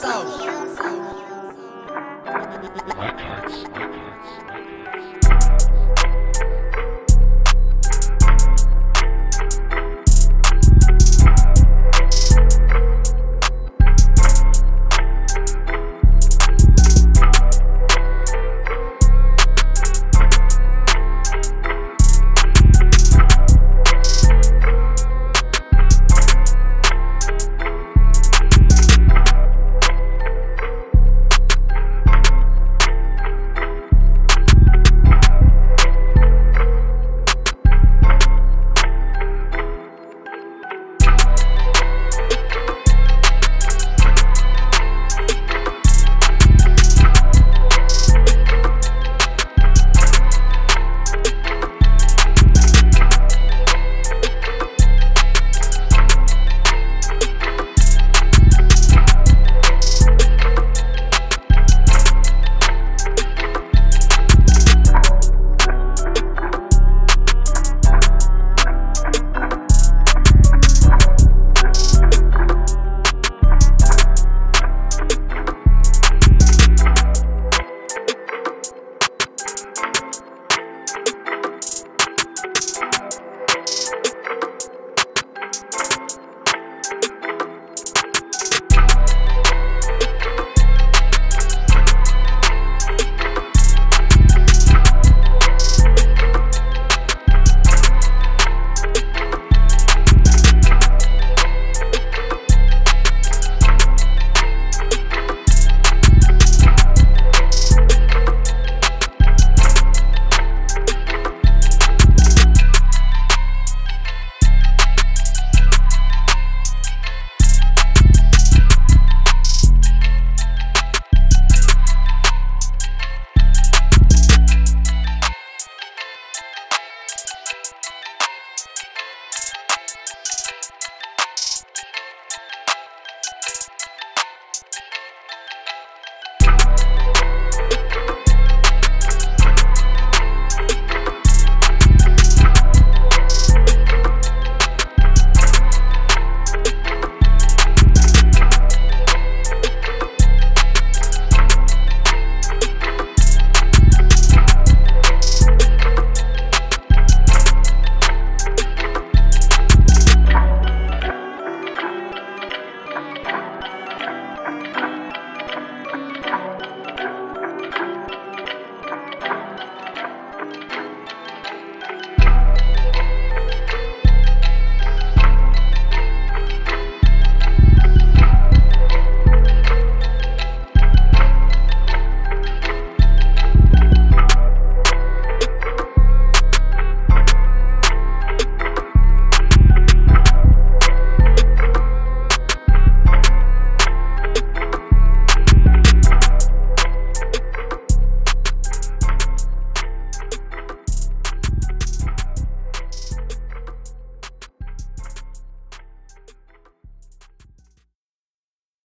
Soul. Records.